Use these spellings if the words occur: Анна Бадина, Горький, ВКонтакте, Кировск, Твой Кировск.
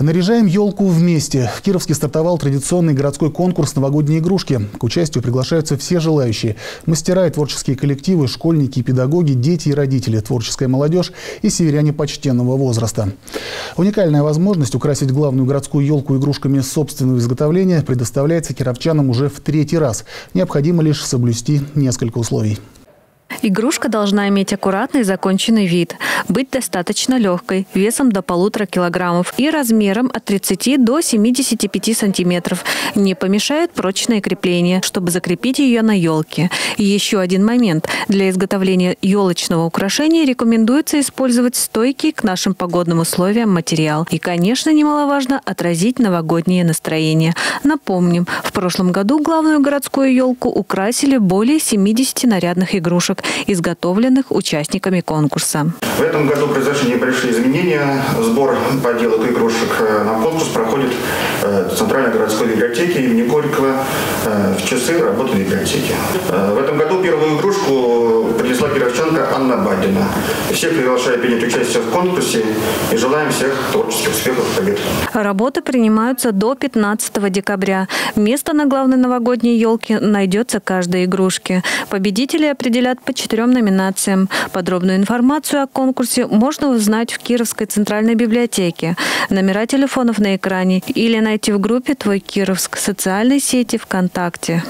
Наряжаем елку вместе. В Кировске стартовал традиционный городской конкурс «Новогодние игрушки». К участию приглашаются все желающие. Мастера и творческие коллективы, школьники и педагоги, дети и родители, творческая молодежь и северяне почтенного возраста. Уникальная возможность украсить главную городскую елку игрушками собственного изготовления предоставляется кировчанам уже в 3-й раз. Необходимо лишь соблюсти несколько условий. Игрушка должна иметь аккуратный законченный вид, быть достаточно легкой, весом до 1,5 килограммов и размером от 30 до 75 сантиметров. Не помешает прочное крепление, чтобы закрепить ее на елке. И еще один момент. Для изготовления елочного украшения рекомендуется использовать стойкий к нашим погодным условиям материал. И, конечно, немаловажно отразить новогоднее настроение. Напомним, в прошлом году главную городскую елку украсили более 70 нарядных игрушек, изготовленных участниками конкурса. В этом году произошли небольшие изменения. Сбор поделок игрушек на конкурс проходит в Центральной городской библиотеке имени Горького в часы работы библиотеки. В этом году первую игрушку принесла кировчанка Анна Бадина. Всех приглашаю принять участие в конкурсе и желаем всех творческих успехов и побед. Работы принимаются до 15 декабря. Место на главной новогодней елке найдется каждой игрушке. Победители определят по 4 номинациям. Подробную информацию о конкурсе можно узнать в Кировской центральной библиотеке. Номера телефонов на экране или найти в группе «Твой Кировск» в социальной сети ВКонтакте.